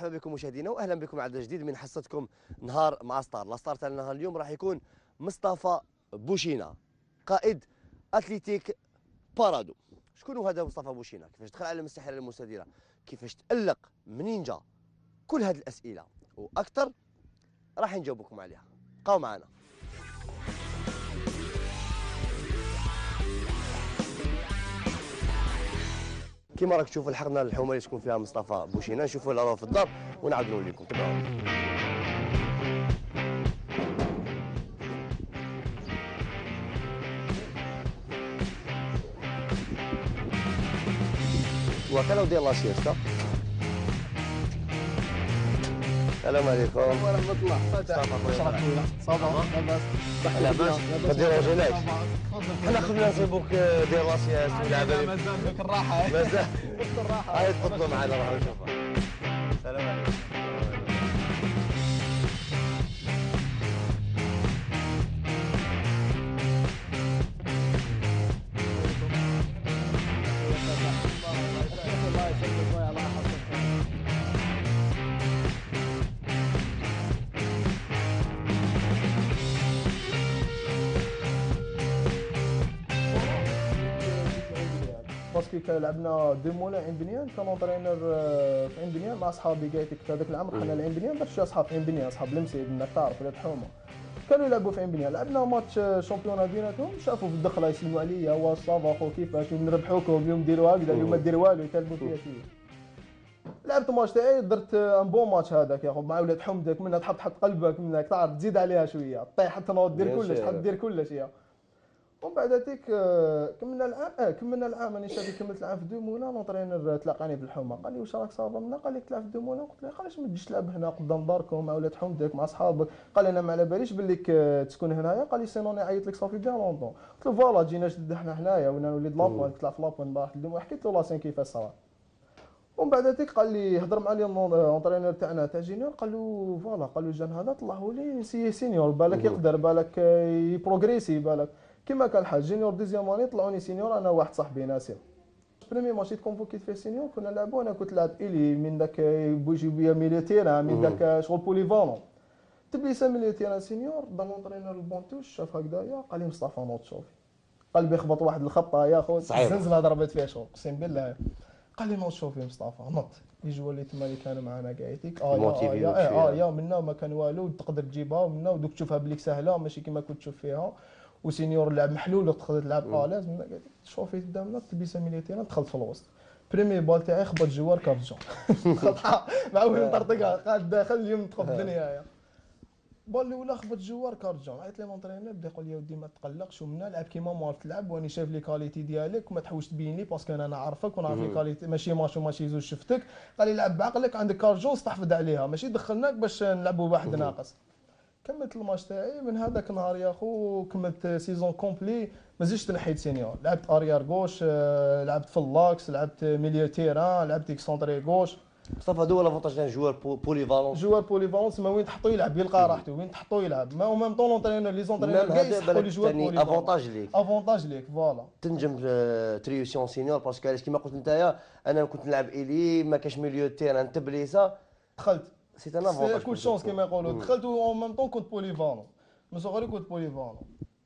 مرحبا بكم مشاهدينا واهلا بكم على جديد من حصتكم نهار مع ستار. الستار تاع النهار اليوم راح يكون مصطفى بوشينة قائد أتلتيك بارادو. شكون هو هذا مصطفى بوشينة؟ كيفاش دخل على المساحه المستديره؟ كيفاش تألق؟ منين جا؟ كل هذه الاسئله واكثر راح نجاوبكم عليها. بقاو معنا. كما راك تشوفوا الحقنا الحومه اللي تكون فيها مصطفى بوشينة، نشوفوا الارواح في الدار ونعاودوا لكم. تبعوا وكلوا ديال لا سيستا. السلام عليكم ورحمه الله. صافا صافا لاباس كديروا جناك؟ حنا خدنا نصيبوك ديال راسياس ولعبه مازال فيك الراحه مازال فيك الراحه. هاي تفضلوا معنا راح نشوفها. السلام عليكم. كي لعبنا ديمولا عين بنيان، كان اونترينر في عين بنيان مع اصحابي كايتك في هذاك العام. رحنا لعين بنيان باش اصحاب عين بنيان اصحاب لمسي بن نكار في الحومه كانوا يلعبوا في عين بنيان. لعبنا ماتش شامبيون بيناتهم، شافوا في الدخله يسلموا عليا واش صافا خو كيفاش نربحوكم اليوم ديروا هكذا اليوم ما ديروا والو يكلموا فيا شويه. لعبت ماتش تاعي درت ان بون ماتش هذاك يا خو مع ولاد حمدك، منها تحط قلبك، منها تعرف تزيد عليها شويه طيح تنوض دير كلش تحب دير كلش يا. ومن بعد هذيك كملنا العام، راني شافي كملت العام في دومولا. لونترينر تلاقاني بالحومه قال لي واش راك صابر منا؟ قال لي تلعب في دومولا. قلت له علاش ما تجيش تلعب هنا قدام داركم مع ولاد حمدك مع صحابك؟ قال لي انا ما على باليش بليك تكون هنايا. قال لي سينون نعيط لك صافي ديال لونطون. قلت له فوالا جينا شد حنا هنايا ولاد لابوان تلعب في لابوان بارح دومولا. حكيت له لاسين كيفاش صرا. ومن بعد هذيك قال لي هضر مع لي اونترينر تاعنا تاع جينيور، قال له فوالا قال له جان هذا طلعوا لي سينيور بالك يقدر بالك يبروغريسي بالك كما كان الحال. جينيور دوزيام اني طلعوني سينيور انا واحد صاحبي ناسي. بريمي ماتش كونفوكيت فيه سينيور كنا نلعبوا، انا كنت لعب الي من داك بوجيبيه ميليتيرا من داك شغل بوليفالون تبليسه ميليتيرا سينيور. دالونترينور البونتوش شاف هكذايا قال لي مصطفى نوض شوف قلبي خبط واحد الخبطه يا خو الزنزله ضربت فيها شغل قسم بالله. قال لي نوض شوف مصطفى نوض يجوا اللي تما اللي كانوا معنا قاعديك يا منا ما كان والو تقدر تجيبها منا ودوك تشوفها بليك سهله ماشي كما كنت تشوف فيها. وسينيور لعب محلول تقدر تلعب الاز من قاعد تشوفي قدامنا تلبسه ميليتيرا. دخلت في الوسط بريمي بال تاعي خبط جوار كافجون خطحه مع وين طرطقها قاعد داخل اليوم تخوف الدنيا. بال الاولى خبط جوار كارجون، عيط لي لونترينور بدا يقول لي ودي ما تقلقش ومنا لعب كيما ما عرفت تلعب واني شاف لي كاليتي ديالك وما تحوش تبين لي باسكو انا عارفك ونعرف لي كاليتي ماشي ماتش وماشي زوج شفتك. قال لي لعب بعقلك عندك كارجون استحفظ عليها ماشي دخلناك باش نلعبوا بواحد ناقص. كملت الماتش تاعي من هذاك النهار يا خو كملت سيزون كومبلي ما زدتش تنحيت سينيور. لعبت اريار غوش، لعبت في اللاكس، لعبت ميليو تيران، لعبت اكسونتري غوش. بصح هذا هو لافونتاج تاع جوار بوليفالون. جوار بوليفالون تما وين تحطو يلعب يلقى راحته وين تحطو يلعب. ما اون ميم طون لونترينور لي زونترينور كاع يسحقو لي جوار بوليفالون. افونتاج ليك افونتاج ليك فوالا تنجم تريوسيون سينيور باسكو علاش كيما قلت نتايا انا كنت نلعب الي ما كاش ميليو تيران تبليسه دخلت سيت انا فوق كل شونس كيما يقولوا دخلت اون ميم طون كنت بوليفالون من صغري كنت بوليفالون.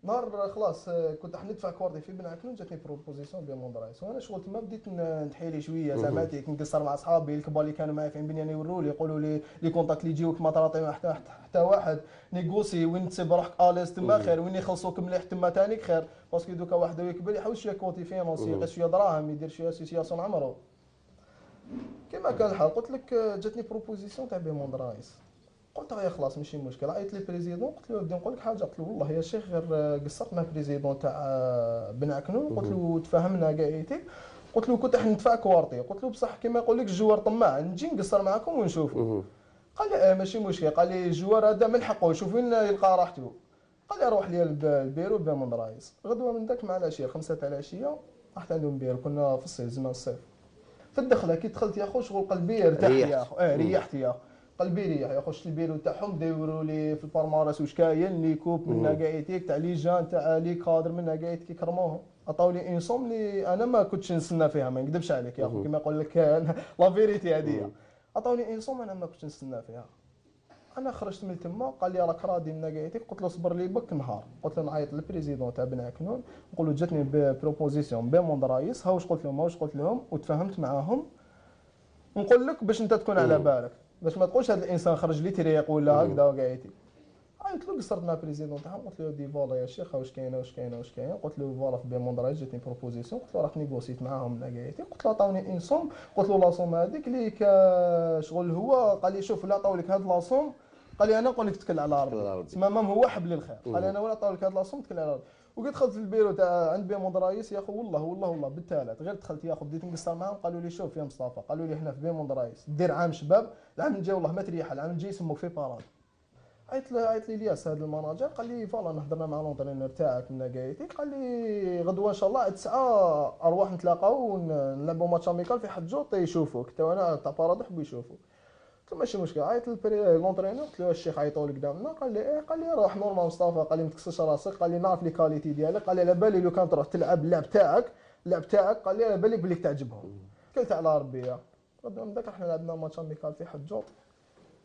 نهار خلاص كنت راح ندفع كوردي في بن عكنون جاتني بروبوزيسيون بي موندرايس وانا شغل تما بديت نتحيلي شويه زعما نقصر مع اصحابي الكبار اللي كانوا معايا في عين بنيان يوروا لي يقولوا لي لي كونتاكت اللي يجيوك ما تعطي حتى واحد نيغوسي وين تسيب روحك اليز تما خير وين يخلصوك مليح تما ثاني خير باسكو دوكا واحد يكبر يحوس شويه كونتي فينونسي يقيس شويه دراهم يدير شويه سياسيون عمرو كما كان الحال. قلت لك جاتني بروبوزيسيون تاع بي موندرايس قلت يا خلاص ماشي مشكل. عيطت لي بريزيدون قلت له بدي نقول لك حاجه، قلت له والله يا شيخ غير قصرت مع بريزيدون تاع بن عكنون قلت له تفاهمنا كاعيتي قلت له كنت راح ندفع كوارتي قلت له بصح كما يقول لك الجوار طماع نجي نقصر معكم ونشوفوا. قال لي ماشي مشكل، قال لي الجوار هذا من حقه يشوف وين يلقى راحته. قال لي روح لي البيرو بن موندرايس. غدوه من ذاك مع العشيه 5 تاع العشيه رحت عندهم بيرو كنا في الصيف زمان الصيف. في الدخله كي دخلت يا خو شغل قلبي ارتاح يا خو ريحت يا قلبي ريح يا خو. شفت البيرو تاعهم دايروا لي في البارمارس واش كاين لي كوب منها كاعيتيك تاع لي جان تاع لي كادر منها كاعيتيك كرموهم عطاو لي اون سوم لي انا ما كنتش نسنى فيها ما نكذبش عليك يا خو كيما نقول لك لا فيريتي هذه عطاوني اون سوم انا ما كنتش نستنى فيها. انا خرجت من تما قال لي راك راضي من كاعيتك، قلت له صبر لي بك نهار، قلت له نعيط للبريزيدون تاع بن عكنون نقول له جاتني بروبوزيسيون بي موندرايس، ها واش قلت لهم وتفاهمت معاهم. نقول لك باش انت تكون على بالك باش ما تقولش هذا الانسان خرج لي تريق ولا هكذا وكاعيتي. عيطت له قصرت مع بريزيدون تاعهم قلت له دي فوالا يا شيخ واش كاينه، قلت له فوالا في بي موندرايس جاتني بروبوزيسيون، قلت له راك نيغوسيت معاهم كاعيتي، قلت له عطاوني اون سوم، قلت له لاصوم هذيك اللي شغل هو قال لي شوف لا عطاو لك هاد لاصوم، قال لي انا نقول لك تكل على ربي تسمى مام هو حبل الخير، قال لي انا ولا عطاو لك هاد لاصوم تكل على ربي. وقد دخلت في البيرو تاع عند بي موندرايس يا اخو والله والله والله بالثالث غير دخلت يا اخو بديت نقصر معاهم، قالوا لي شوف يا مصطفى، قالوا لي حنا في بي موندرايس دير عام شباب، العام الجاي والله ما تريح، العام الجاي يسموك في بارادو. عيط لي الياس هذا المناجر قال لي فوالا انا هضرنا مع لونترينور تاعك من كايتي، قال لي غدوه ان شاء الله 9 ارواح نتلاقاو ونلعبوا ماتش اميكال في حجو طي يشوفوك حتى انا تاع بارادو حبوا يشوفوك. قلت له ماشي مشكل. عيط لونترينور قلت له الشيخ عيطوا لك دامنا، قال لي ايه، قال لي روح نورمال مصطفى، قال لي ما تكسرش راسك، قال لي نعرف لي كاليتي ديالك، قال لي على بالي لو كان تروح تلعب اللعب تاعك قال لي على بالي بليك تعجبهم. كلت على ربي من ذاك احنا لعبنا ماتش اميكال في حجو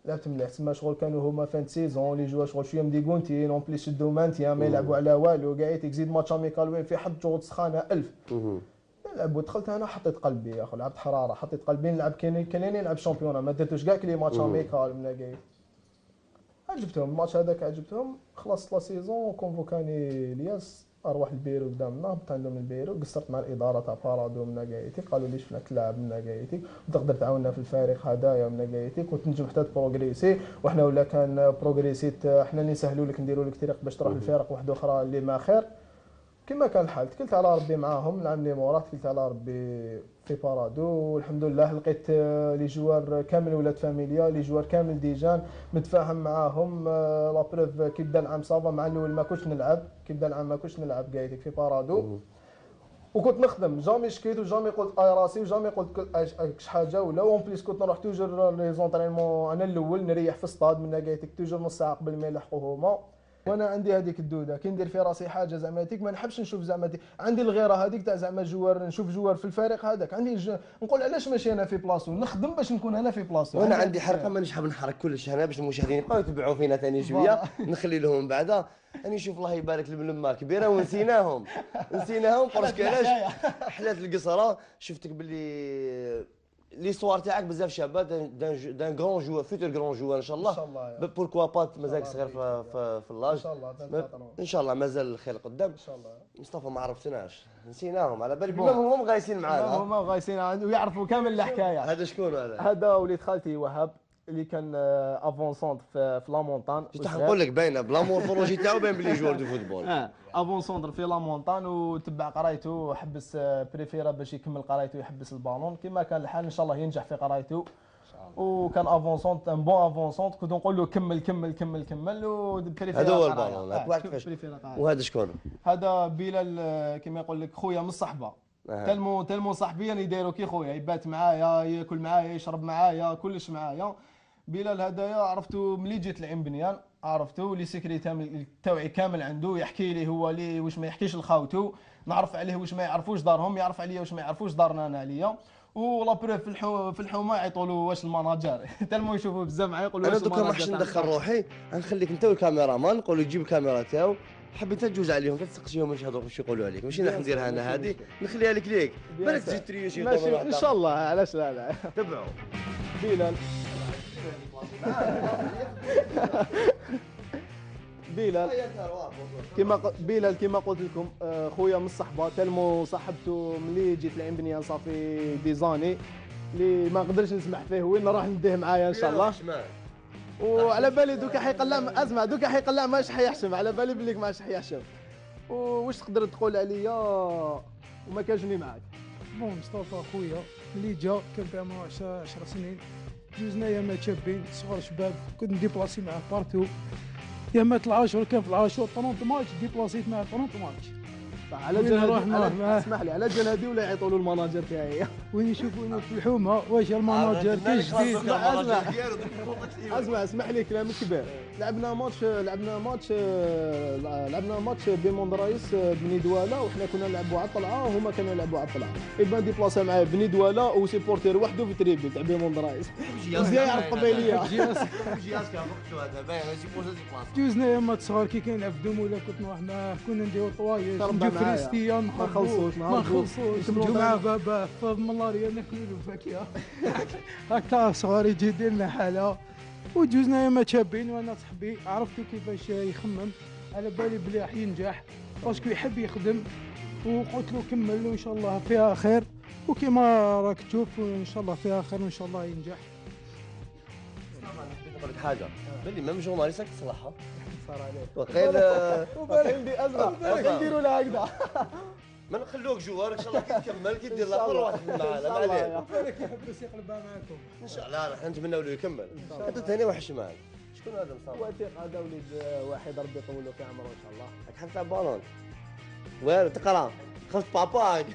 لعبت مليح تسمى شغل كانوا هما فان سيزون لي جوا شغل شويه مديكونتين اون بليس شدو مانتيان ما يلعبوا على والو كاعيتك، زيد ماتش اميكال وين في حد جوج سخانه 1000 نلعبوا. دخلت انا حطيت قلبي يا اخو، لعبت حراره حطيت قلبي نلعب كاين نلعب شامبيون، ما درتوش كاع كلي ماتش اميكال من كاعيت. عجبتهم الماتش هذاك عجبتهم، خلصت لا سيزون كونفوكاني الياس اروح البيرو قدامنا، هبط عندهم البيرو قصرت مع الاداره تاع بارادو من كاعيتي، قالوا لي شفناك تلعب من كاعيتي وتقدر تعاوننا في الفريق هدايا من كاعيتي وتنجم حتى تبروغريسي، وحنا ولا كان بروغريسيت حنا اللي نسهلوا لك نديروا لك طريق باش تروح لفرق واحده اخرى اللي ما خير. كما كان الحال تكلت على ربي معاهم، العام اللي موراه تكلت على ربي في بارادو والحمد لله لقيت لي جوار كامل ولاد فاميليا، لي جوار كامل ديجان متفاهم معاهم. لا بروف كي بدا العام صافا مع الاول ما كنتش نلعب، كي بدا العام ما كنتش نلعب كاع في بارادو وكنت نخدم، جامي شكيت وجامي قلت اي راسي وجامي قلت شحاجه ولا اون بليس، كنت نروح توجور لي زونطرينمون انا الاول نريح في الصطاد من كاع توجور نص ساعه قبل ما يلحقوا هما، وانا عندي هذيك الدوده كي ندير في راسي حاجه زعما هذيك ما نحبش نشوف زعما عندي الغيره هذيك تاع زعما جوار نشوف جوار في الفريق هذاك عندي نقول علاش ماشي انا في بلاصتو نخدم باش نكون انا في بلاصتو. وانا عندي حرقه مانيش حاب نحرك كلش هنا باش المشاهدين يبقاو يتبعوا فينا ثاني شويه نخلي لهم بعدا راني نشوف الله يبارك الملمه كبيره ونسيناهم برشك علاش حلات القصره. شفتك باللي ليستوار تاعك بزاف شابه دان غران جوار فيتور غران جوار ان شاء الله، بوركوا با مازالك صغير في اللاج ان شاء الله مازال الخير قدام ان شاء الله. مصطفى ما عرفتناش نسيناهم على بالي هما مغايسين معانا هما مغايسين ويعرفوا كامل الحكايه. هذا شكون هذا؟ هذا وليد خالتي وهاب اللي كان افونسونت في لامونطان. شتاح نقول لك باينه بلا مورفولوجي تاعو باين بلي جوار دو فوتبول افونسونت في لامونطان وتبع قرايته حبس بريفيرا باش يكمل قرايته يحبس البالون كما كان الحال ان شاء الله ينجح في قرايته وكان افونسونت ان بون افونسونت كنت نقول له كمل كمل كمل كمل وبريفيرا هذا هو البالون واحد كيفاش. وهذا شكون؟ هذا بلال كما يقول لك خويا من الصحبه تلمو صاحبيا يدايرو كي خويا يبات معايا ياكل معايا يشرب معايا كلش معايا. بلال هدايا عرفته ملي جيت العين بنيان عرفته لي سيكريتير تاوعي كامل عنده يحكي لي هو لي واش ما يحكيش لخاوته، نعرف عليه واش ما يعرفوش دارهم يعرف عليا واش ما يعرفوش دارنا انا عليا. ولا بروف في الحومه يعيطوا له واش المناجر تالمو يشوفوه بزاف معايا يقولوا واش المناجر. انا دوكا ما حبش ندخل روحي غنخليك انت والكاميرا مان نقولوا يجيب الكاميرا تاعو حبيت تجوز عليهم تسقسيهم واش هضروا واش يقولوا عليك ماشي راح نديرها انا هذه نخليها لك ليك بالك تجي تريشي ماشي ان شاء الله علاش لا تبعوا بلال. بلال كيما قلت لكم خويا من الصحبه تلمو صاحبته ملي جيت لعين بنيان صافي ديزاني اللي ما نقدرش نسمح فيه وين راح نديه معايا ان شاء الله. وعلى بالي دوكا حيقلع اسمع دوكا حيقلع ماش حيحشم على بالي بليك ماش حيحشم. واش تقدر تقول عليا وما كانجني معاك؟ بون مصطفى خويا ملي جا كان في عمره 10 سنين جوزنا ياما شابين صغار شباب كنت نديبلاسي معاه بارتو ياما العاشور كان في العاشور 30 ماتش ديبلاسيت معاه 30 ماتش صح على جنها. اسمح لي على جنها دي ولا يعيطوا له المناجر فيها هي وين يشوفون يفلحوها واش المناجر جديد. اسمع اسمح لي كلامك كبير. لعبنا ماتش بي موندرايس بني دواله وحنا كنا نلعبوا على الطلعه وهما كانوا يلعبوا على الطلعه. ايبا ديبلاسا مع بني دواله وسيبورتير وحده في تريبل تاع بي موندرايس. مزيان على القبيليه. جياسك وقتو هذا باين سيبورتير ديبلاس. جوزنا يما تصغر كي كان نعفدوهم ولا كنا نديروا طوايس نديروا كريستيان ما خلصوش نجيو مع بابا فضل الله ريالنا كلوا فاكهه. هكا صغار يجي يدير لنا حاله. وجوزنا ياما تشابين وانا صحبي عرفتو كيفاش يخمم على بالي بلي راح ينجح باسكو يحب يخدم وقلت له كمل وان شاء الله فيها خير وكيما راك تشوف ان شاء الله فيها خير وان شاء الله ينجح. انا حبيت نقول لك حاجه بلي ميم جورناليست تصلحها صار عليك وقيل عندي ازمه نديروا لها هكذا ما نخلوك جوار ان شاء الله كي تكمل كي دير لاخر واحد معنا ما عليه بالك يحب يقلبها معكم ان شاء الله. لا حنا نتمناو له يكمل حتى ثاني وحش معاك. شكون هذا مصطفى؟ وثيق هذا وليد واحد ربي يطول في عمره ان شاء الله. راك حاب تلعب بالون وير تقرا خفت باباك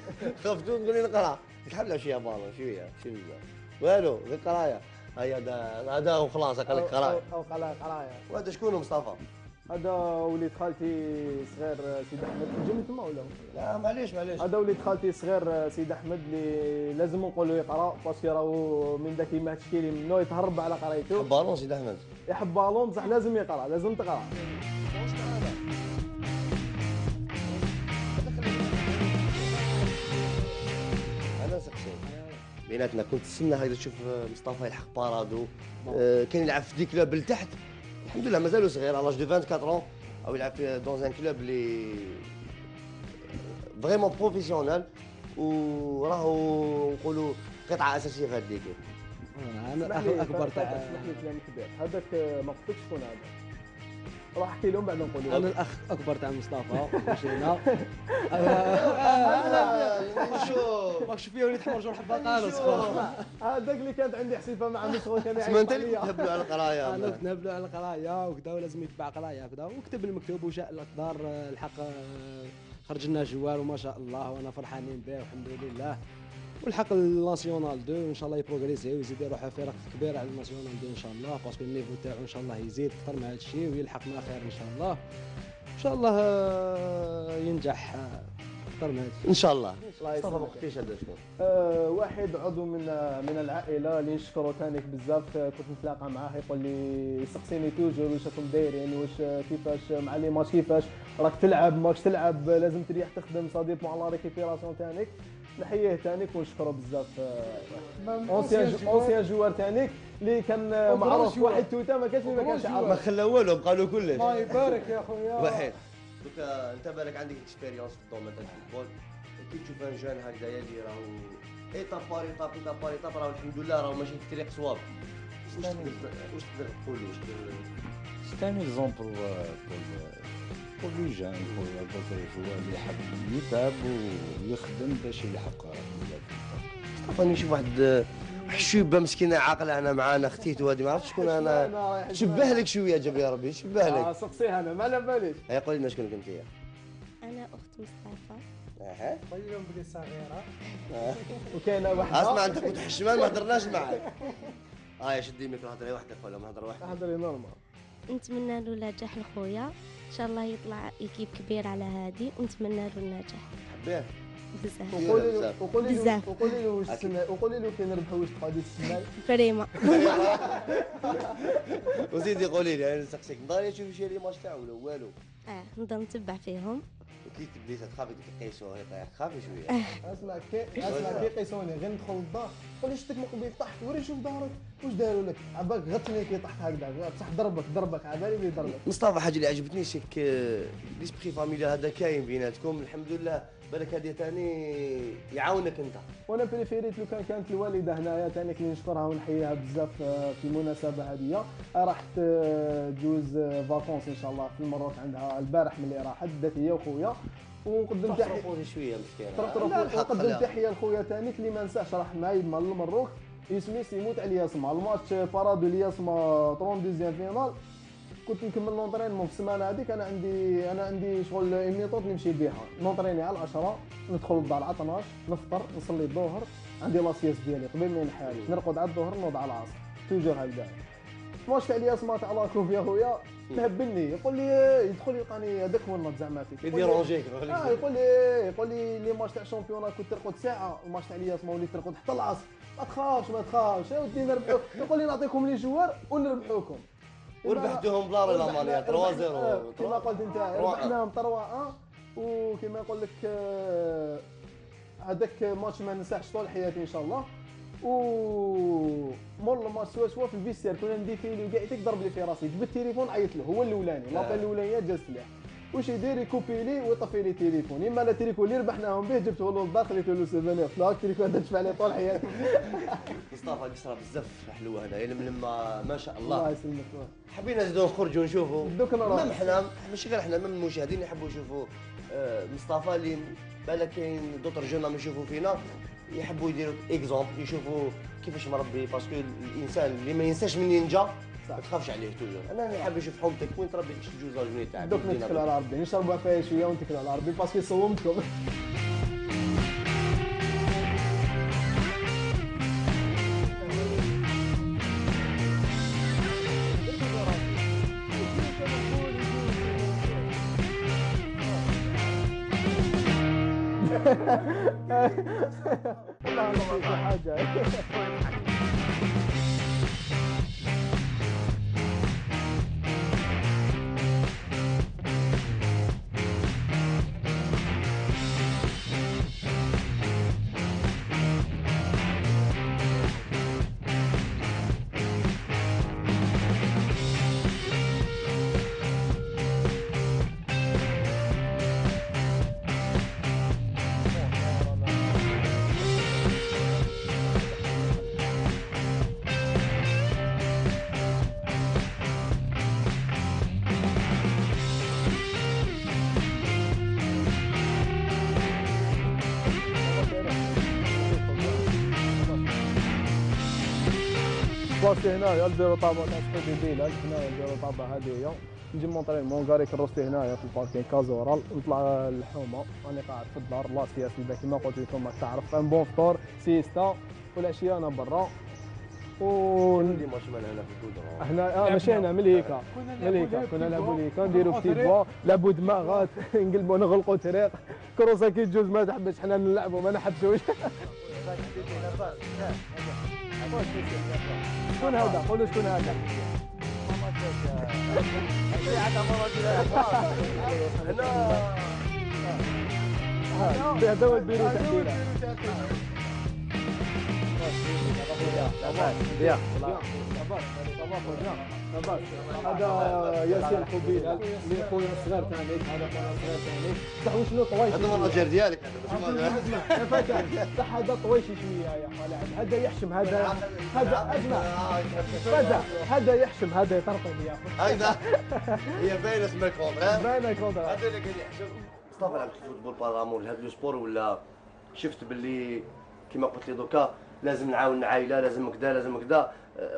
خفت نقول لي نقرا تحب لعب شويه بالون شويه والو غير قرايه هيا هذا وخلاص قال لك قرايه قرايه. وهذا شكون مصطفى؟ هذا وليد خالتي صغير سيد احمد. جينا تما ولا؟ لا معليش هذا وليد خالتي صغير سيد احمد اللي لازم نقولوا يقرا باسكو راهو من ذاك ما تشكيلي منه يتهرب على قرايته. يحب بالون سيد احمد يحب بالون بصح لازم يقرا لازم تقرا. انا سقسي بيناتنا كنت تسنى هكذا تشوف مصطفى يلحق بارادو كان يلعب في دي كلوب لتحت الحمد لله مازالو صغير على لاج دو 24 ans او يلعب في دون ان كلوب لي فريمون بروفيسيونيل وراهو نقولوا قطعه اساسيه في هاد ليكيب. انا اكبر تاع اسمح لي كلام كبير هذاك ما قلتلكش شكون هذا راح احكي لهم بعد نقولوا. انا الاخ اكبر تاع مصطفى بوشينة. شوف ماكش فيا وليد حمر جرح خالص. هذاك اللي كانت عندي حسيفه مع مسرور كان يعيط. انت اللي تهبلوا على القرايه. انا كنت نهبلوا على القرايه وكذا ولازم يتبع قرايه وكذا وكتب المكتوب وجاء الاقدار الحق خرج لنا جوار وما شاء الله وانا فرحانين به والحمد لله. والحق الناسيونال 2 ان شاء الله يبروغريزي ويزيد يروح فرق كبيره على الناسيونال 2 ان شاء الله باسكو النيفو تاعو ان شاء الله يزيد اكثر مع هذا الشيء ويلحق ما خير ان شاء الله. ان شاء الله ينجح اكثر من هذا الشيء ان شاء الله. مصطفى ما قلتيش هذا شكون؟ واحد عضو من العائله اللي نشكره ثاني بزاف كنت نتلاقى معاه يقول لي يسقسيني توجور واش راكم دايرين واش كيفاش مع لي ماتش كيفاش راك تلعب ماكش تلعب لازم تريح تخدم صديق مع لا ريكيبيراسيون تاعك. نحييه تانيك ونشكره بزاف اونسيان جوار تانيك اللي كان معروف واحد توتا ما كانش اللي ما كانش عارف ما خلا والو بقى له كلش. الله يبارك يا خويا واحد. دوكا انت بالك عندك اكسبيريونس في الدومين تاع الفوتبول كي تشوف ان جون هكذايا اللي راهو ايطاب راهو الحمد لله راهو ماشي في طريق صواب واش تقدر تقول واش ستاني اكزومبل كل جان اللي حاب يتعب ويخدم باش يلحق. مصطفى نشوف واحد حشوبه مسكينه عاقله انا معانا اختيته هذه ما عرفتش شكون انا شبه لك شويه جاب يا ربي شبه لك. سقسيها انا ما على باليش. هيا قولي لنا شكون كنتي. انا اخت مصطفى. اها قولي لهم بلي صغيره وكاينه واحده. اسمع انت كنت حشمان ما هضرناش معاك. هاي شدي الميكرو هضري وحدك ولا ما هضر واحد. هضري نورمال. نتمنى له النجاح لخويا ان شاء الله يطلع ايكيب كبير على هادي ونتمنى له النجاح. حبيه بزاف وقولي له واش وقولي له كي نربحوا واش تقعدي تسمعي فريمه وزيدي قولي لي انا نسقسيك نضاري تشوفي شي لي ماتش تاعو ولا والو. نضل نتبع فيهم وكي تبدي تخافي تقيسو هيك خافي شويه. اسمع كيقيسوني غير ندخل للدار قولي شتك مقبل طحت وري شوف ظهرك واش داروا لك عباك غطني كي طحت هكذا بصح ضربك على بالي بلي ضربك. مصطفى حاجه اللي عجبتني شك ليسبري فاميليا هذا كاين بيناتكم الحمد لله بالك هذه ثاني يعاونك انت. وانا بريفيريت لو كانت الوالده هنايا ثاني كي نشكرها ونحييها بزاف في المناسبه هذه. راح تجوز فاكونس ان شاء الله في المروك عندها البارح ملي راحت دات هي وخويا ونقدم تحيه شويه مسكينه. نقدم تحيه لخويا ثاني اللي ما نساش راح معايا من المروك اسمي سيموت على ياسماء الماتش بارادو لياسماء 32 فينال كنت نكمل لونطرينمون في السمانه هذيك. انا عندي شغل ميطود نمشي بيها نونطريني على 10، ندخل للدار على 12، نفطر، نصلي الظهر، عندي لاسياس ديالي قبل ما نحاري، نرقد على الظهر، نوض على العصر، توجور هكذا. ماتش تاع الياس مات على لاكوف يا خويا تهبلني، يقول لي يدخل يلقاني هذاك هو الماتش زعما فيك يديرونجيك. يقول لي لي ماتش تاع الشامبيون كنت ترقد ساعه، الماتش تاع الياس ما وليت ترقد حتى العصر. ما تخافش يا ودي نربحو. يقول لي نعطيكم لي جوار ونربحوكم، وربحتوهم بلا ريال ماليا 3-0 كما قلت انت، ربحناهم 3-1. وكما نقول لك هذاك ماتش ما ننساهش طول حياتي ان شاء الله. مر الماتش سوا في الفيسير كنا نديفيلي وكاع تضرب لي في راسي، جبت التليفون عيطت له هو الاولاني، لابيل الاولانيه جاز سلاح، واش يدير يكوبي لي ويطفي لي التليفون. اما انا التليفون اللي ربحناهم به جبته له للدار خليته له سيمانه فلاك، التليفون هذا نشفع عليه طول حياتي. مصطفى قصرى بزاف حلوه هنا لما ما شاء الله. الله يسلمك. حبينا نزيدو نخرجوا نشوفوا دوك نروحوا، حنا ماشي غير حنا، من المشاهدين يحبوا يشوفوا مصطفى اللي بالك كاين دوطر جون راهم يشوفوا فينا، يحبوا يديروا اكزومبل، يشوفوا كيفاش مربي، باسكو الانسان اللي ما ينساش منين جا ما تخافش عليه توجور. انا حاب نشوف حومتك وين تربي باش تجوز الجنيه تاعك. دوك نتكلوا على ربي، نشربوا فيها شويه ونتكلوا على ربي باسكو صومتكم. لا والله حاجه. روستي هنايا البيرو طابا تاع سي ار بي، هنايا البيرو طابا هذه نجي مونطرينمون كاري كروستي هنايا في الباركين كازورال، نطلع الحومه راني قاعد في الدار لاسياس كيما قلت لكم راك تعرف، ان بون فطور سيستا والعشيه انا برا. ولي ماتش مالنا هنا في الكودرا هنا ماشي هنا مليكا كنا نلعبوا ليكا، نديرو بتي بوا لعبوا دماغات، نقلبوا نغلقوا طريق كروسا كي تجوز ما تحبش، حنا نلعبوا ما نحبسوش. شكون هذا؟ قولوا شكون هذا؟ هذا ياسين حبيب اللي خويا الصغير تاعي، تحوش له طويش. هذا هو الاجر ديالك يا فتى، صح هذا طويش شويه يا ولد، هذا يحشم هذا اجمع، هذا يحشم هذا يطرطم يا اخي، هذا هي باينه اسمها كونترا، باينه كونترا هذا اللي قال يحشم. مصطفى لعب فوتبول بارامور لهذا لو سبور، ولا شفت باللي كما قلت لي دوكا لازم نعاون العائله، لازم كذا لازم كذا،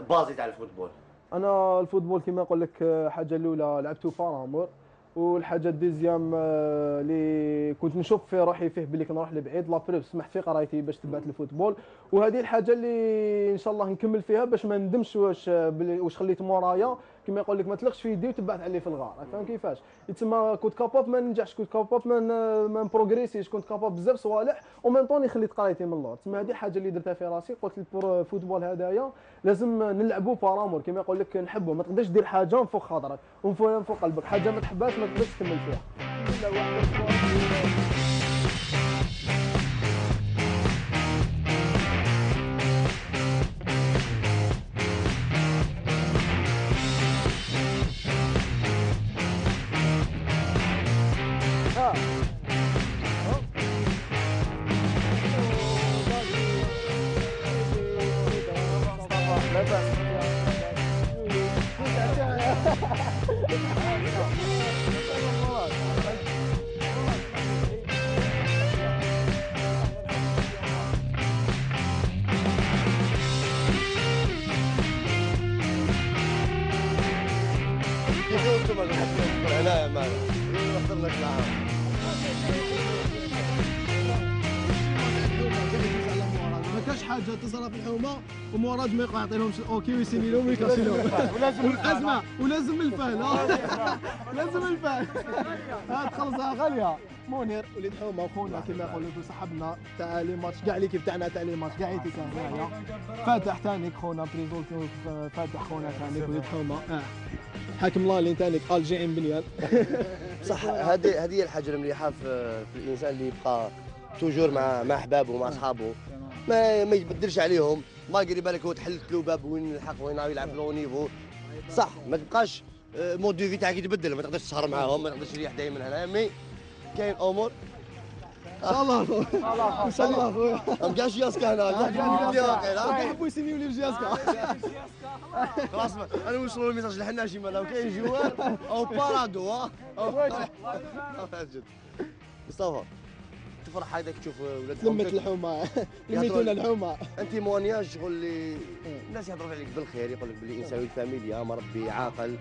بازي تاع الفوتبول. انا الفوتبول كما نقول لك الحاجه الاولى لعبته بارامور، والحاجه الديزيام اللي كنت نشوف فيه روحي فيه بلي كنروح لبعيد، لابروف سمحت في قرايتي باش تبعت الفوتبول، وهذه الحاجه اللي ان شاء الله نكمل فيها باش ما ندمش واش خليت مورايا، كما يقول لك ما تلقش في يدي وتبعت عليه في الغار، فاهم كيفاش؟ يتسمى كنت كاباب ما ننجحش، كنت كاباب ما نبروغريسيش، كنت كاباب بزاف صوالح ومن طوني خليت قرايتي من اللور، تسمى هذه حاجه اللي درتها في راسي، قلت الفوتبول هذايا لازم نلعبوا بارامور كما يقول لك نحبوا، ما تقدرش دير حاجه من فوق خاطرك ومن فوق قلبك، حاجه ما تحبهاش ما تقدرش تكمل فيها. نشوفك حتى تكون عناية معنا، نحضر لك العام. ما كاش حاجة تصرى في الحومة ومن وراء ما يقع يعطيلهمش الأوكي ويسينيلهم ويكاسيلهم. ولازم الأزمة ولازم الفهل. لازم الفهل. هاد خلصها غالية. منير وليد حومه وخونا كما يقولوا صاحبنا تاع لي ماتش كاع ليكيب تاعنا تاع لي ماتش كاع يتيك هنايا فاتح تانيك خونا بريزول فاتح خونا تانيك وليد حومه حاكم الله اللي تانيك الجي ام بنيال صح. هذه هي الحاجه المليحه في الانسان اللي يبقى توجور مع احبابه ومع اصحابه ما يتبدلش عليهم ماغري بالك هو تحلت له باب وين الحق وين يلعب لو نيفو صح. ما تبقاش مود دو في تاعك يتبدل ما تقدرش تسهر معاهم ما تقدرش تريح دائما هنا مي كاين امور ان شاء الله خويا ان شاء الله خويا ما كاينش ياسكا هنا كاين اللي واقع كاين بوسيني ولا ياسكا خلاص انا نوصلوا الميساج للحناشي مالو كاين جوار او بارادو مصطفى تفرح هذاك تشوف ولاد لمت الحومه لميتونا الحومه انت مونياج شغل اللي الناس يهضروا عليك بالخير يقول لك باللي انسان الفاميليا مربي عاقل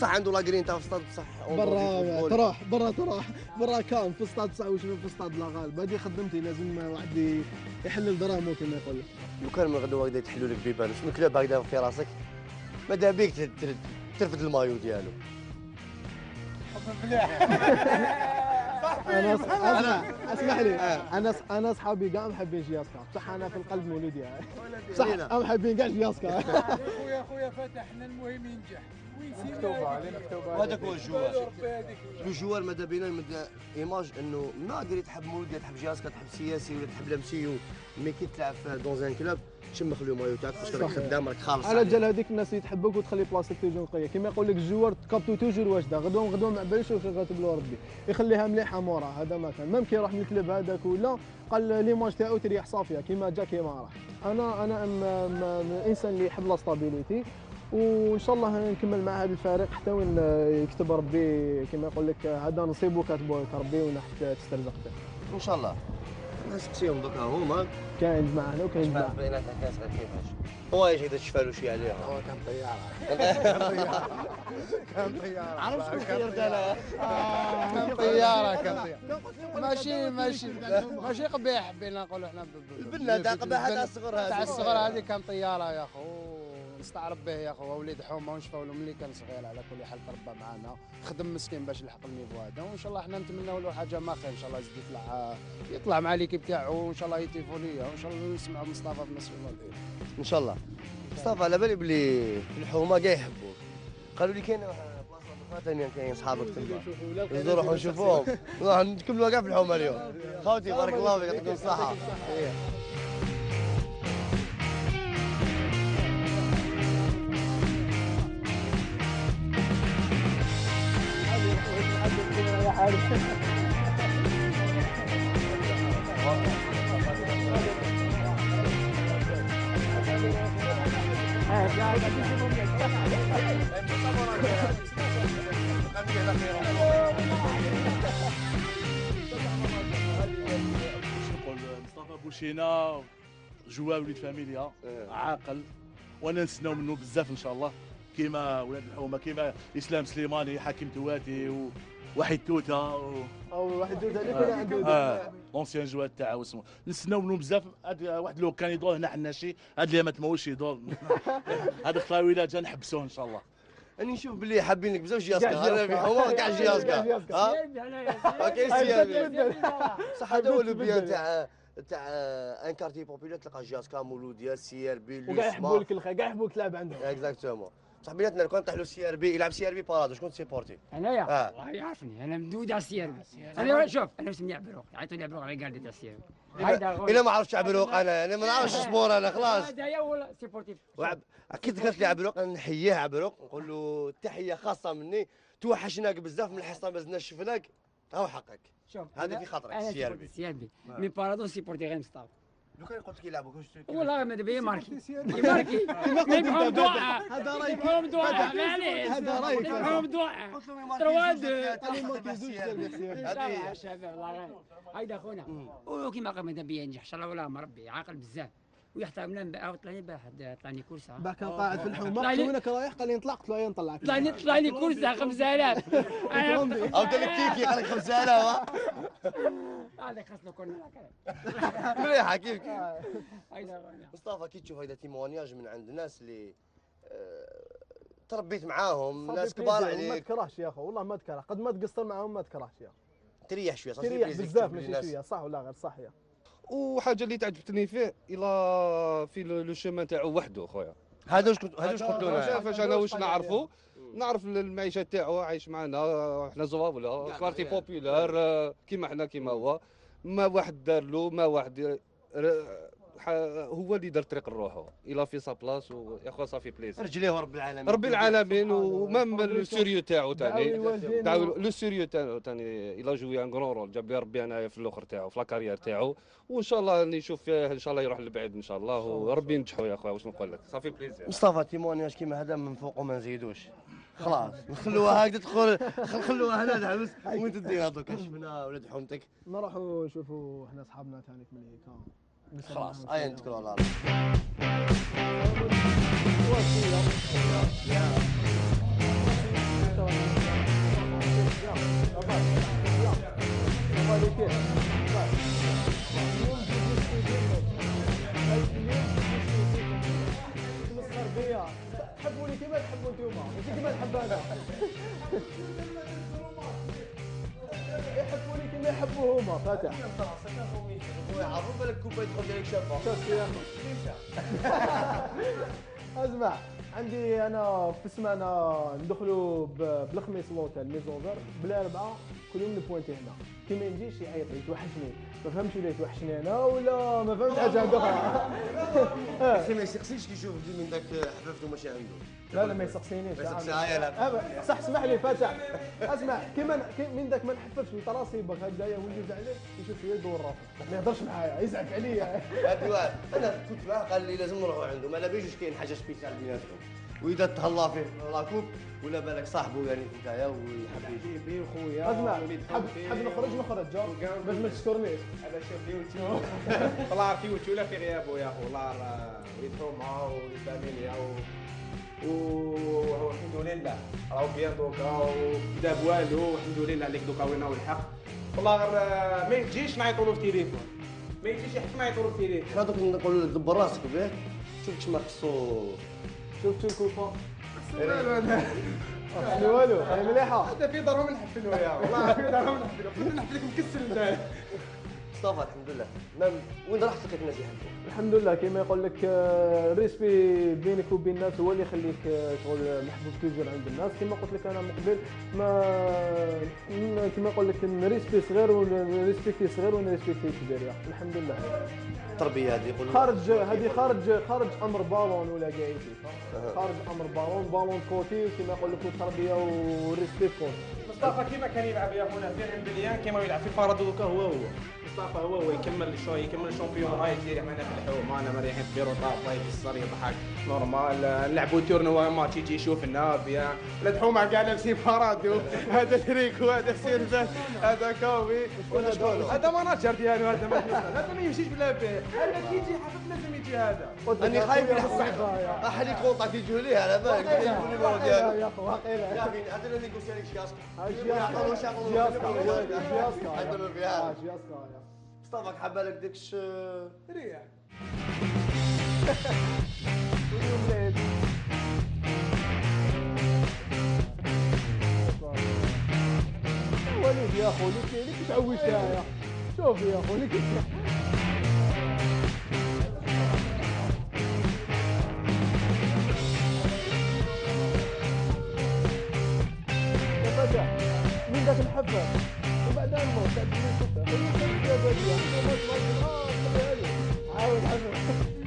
صح عنده لاكرين تاع في السطاد بصح برا تروح برا تروح برا كان في السطاد 29 في السطاد لا غالب هذه خدمتي لازم واحد يحلل دراهمو كما يقول لك. لو كان من غدوه هكذا يتحلوا لك بيبان شنو كلاب هكذا في راسك ماذا بيك ترفد المايو ديالو. انا صحابي كاع محبين جياسكا بصح انا في القلب مولودي صح محبين كاع جياسكا. خويا فتح حنا المهم ينجح مكتوبه عليه مكتوبه وهذاك هو الجوار. الجوار ماذا بينا من ايماج انه ما قدري تحب مولودي تحب جياسكا تحب سياسي ولا تحب لمسيو مي كي تلعب في دون ان كلوب شمخ لو مايو تاعك باش راك خدام راك خالص على جال هذيك الناس اللي تحبك وتخلي بلاصتك توجور قويه كيما يقول لك الجوار تكابتو توجور واجده غدوه غدوه ما عباليش واش غاتب له ربي يخليها مليحه مورا. هذا ما كان ميم كي راح من الكلوب هذاك ولا قال ليماج تاعو تريح صافيه كيما جا كيما راح. انا الانسان اللي يحب لا ستابيليتي وان شاء الله نكمل مع هذا الفريق حتى وين يكتب ربي كما يقول لك هذا نصيبو كاتبوه ربي وين راح تسترزق به ان شاء الله. نسقسيهم دوكا هما كاين معنا وكاين معنا بيناتها كاس غير كيفاش هو يجي يتشفالوا شي عليها هو كان طياره كان طياره عرفت شكون خيرت انا كان طياره كان ماشي قبيح بينا نقولوا احنا البنه قبيحه تاع الصغر هذه تاع الصغر هذه كان طياره يا خو نستعرض به يا خويا وليد حومه ونشفاو له ملي كان صغير على كل حال تربى معنا خدم مسكين باش يلحق النيفو هذا وان شاء الله حنا نتمناو له حاجه ما خير ان شاء الله يزيد يطلع مع ليكيب تاعو وان شاء الله يتيفونيه وان شاء الله نسمعوا مصطفى بنصر الله الخير ان شاء الله. مصطفى على بالي بلي الحومه كاع يحبوك قالوا لي كاين بلاصه ثانيه كاين صحابك تما نروحوا نشوفوهم نروحوا نكملوا كاع في الحومه اليوم. خوتي بارك الله فيك يعطيكم الصحه. مصطفى بوشينة جواب وليد فاميليا عاقل وانا نستناو منه بزاف ان شاء الله كيما ولاد الحومه كيما اسلام سليماني حاكم تواتي وحيد توته وحيد توته اللي كان عنده اونسيان جواد تاعو اسمه نستناو منهم بزاف. واحد لو كان يدور هنا عندنا شي هاد اليامات ماهوش يدور هاد الخلاويله جا نحبسوه ان شاء الله. اني نشوف باللي حابينك بزاف جياسكا هذا في حومه كاع جياسكا ها اوكي سي صح. هذا هو لو بيان تاع ان كارتي بوبولير تلقى جياسكا مولوديه سي ار بي وكاع يحبوا لك الخير كاع يحبوا تلعب عندهم اكزاكتومون صح. بيناتنا لو كان طيح له سي ار بي يلعب سي ار بي بارادو شكون سيبورتي؟ انايا راه يعرفني انا مدود على السي ار بي. انا شوف انا مسمي عبروق عيطوني عبروق على كاردي تاع السي ار بي. الا ما عرفتش عبروق انا ما نعرفش السبور انا خلاص. هذايا هو سيبورتيف كي ذكرت لي عبروق نحييه عبروق نقول له تحيه خاصه مني توحشناك بزاف من الحصه مازلنا شفناك هاو حقك. شوف هذا في خاطرك السي ار بي السي ار بي مي بارادو سيبورتي غير مصطفى. لو كان قلت لك يلعبوا كاش والله ماذا بيا ماركي يبقاو مدوعه هذا راي يبقاو مدوعه ما عليه هذا راي يبقاو مدوعه رواد هذه شباب الله يعاون. هايدا خونا وكيما قال ماذا بيا ينجح ان شاء الله والله مربي عاقل بزاف ويحترم لي طلعني باحد طلعني كل ساعه. باك قاعد في الحومه قلت له وينك رايح؟ قال لي نطلع قلت له اي نطلعك. طلعني كل ساعه 5000 او تلكيكي قال لك 5000 هذاك خاصنا كنا هكا مليحه كيف كيف. مصطفى كي تشوف هيدا تيمونياج من عند الناس اللي تربيت معاهم ناس كبار عليك ما تكرهش يا اخو والله ما تكره قد ما تقصر معاهم ما تكرهش يا اخو تريح شويه صح تريح بزاف ماشي شويه صح ولا غير صح يا. وحاجه اللي تعجبتني فيه الا في لو شومان تاعو وحده خويا هذا واش كنت هذا واش انا واش نعرفه نعرف المعيشه تاعو عايش معنا حنا زوار ولا كوارتي بوبولار كيما حنا كيما هو ما واحد دار له ما واحد هو اللي دار طريق لروحو الى في سا بلاص ويا خو صافي بليزير رجليه رب العالمين رب العالمين ومام لو سيريو تاعو ثاني لو سيريو تاعو ثاني الى جوي ان غرون رول جاب ربي انايا في الاخر تاعو في لاكاريير تاعو وان شاء الله اللي يشوف فيه ان شاء الله يروح لبعيد ان شاء الله وربي ينجحوا يا خويا واش نقول لك صافي بليزير. مصطفى تيمونياج كيما هذا من فوق وما نزيدوش خلاص نخلوها هكذا تقول نخلوها هنا تحبس وين تديها دوكا شفنا ولاد حومتك نروحوا نشوفوا حنا صحابنا ثاني من هيك خلاص اين تقول والله تحبوني كما تحبوا انتوما كما نحب انا يحبوني كما يحبوا هما فاتح. عرفوا بالك كوبا يدخل لك شابه. شوف يا اخي. اسمع عندي انا في السمانه ندخلوا بالخميس لوطيل ميزونفر بالاربعه كل يوم نبوينتي هنا. كي ما يجيش يعيط لي يتوحشني ما فهمتش ولا يتوحشني انا ولا ما فهمتش حاجه اخرى. اخي ما يسقسيش كي يشوف من ذاك حبيبته ماشي عنده. لا لا ما يسقسينيش صح اسمح لي فتح اسمع كيما من ذاك ما نحففش من راسي بك هكذايا وليت عليه يشوف فيا يدور راسه ما يهضرش معايا يزعف عليا. هادي واحد انا كنت معاه قال لي لازم نروحوا عنده ما على باليش كاين حاجه سبيسيال بيناتكم واذا تهلا فيه لاكوب ولا بالك صاحبه يعني نتايا ويحب يجي بيه خويا. اسمع حاب نخرج باش ما تشكرنيش هذا شاف لي وتو الله عارفي وتو لا في غيابو يا اخو الله يدخلوا معاه والفاميليا والحمد لله راهو بيان دوكا ودا بوالو الحمد لله عليك دوكا وينه الحق والله غير ما يجيش نعيطوا له في التليفون ما يجيش حتى نعيطوا له في التليفون حنا دوك نقولوا لك دبر راسك باه شوف كش ما خصو شفتوا الكوفه والو والو هي مليحه حتى في دارهم نحفلوا يا والله في دارهم نحفلوا كنا نحفلك مكسل انت مصطفى الحمد لله وين راح تلقيت الناس يحبوك الحمد لله كيما يقول لك الريسبي بينك وبين الناس هو اللي يخليك شغل محبوب توجور عند الناس كيما قلت لك انا من قبل ما كيما يقول لك الريسبي صغير والريسبيكتي صغير والريسبيكتي كبير الحمد لله. التربيه هذه يقول خارج هذه خارج امر بالون ولا كاع خارج امر بالون كوتي كيما يقول لك التربيه والريسبي فوق. مصطفى كيما كان يلعب يا خونا في عين بليان كيما يلعب في بارادو هو مصطفى هو يكمل الشوي يكمل الشامبيون راهي تيريح معنا في الحومه انا مريحين في بيروطا طايف الصر يضحك نورمال نلعبوا تورنوا ماتش يجي يشوفنا بيا ولاد حومه كاع لابسين بارادو هذا تريكو هذا سيرفاس هذا كاوي هذا ماناجر ديالو هذا ما يمشيش بلا بيه هذا كي يجي حفظ لازم يجي هذا انا خايف نحصل احد يتغوطى في جهليه على بالك يا اخو واقيلا يا اخي هذا اللي نقول لك شياسكا شياسكا مصطفى حبالك ديكش ريح وليد يا اخو ليك تعوجتها شوف يا اخو ليك من ذاك الحفه وبعد الموت تاع الكفه هي بالي عاود حفه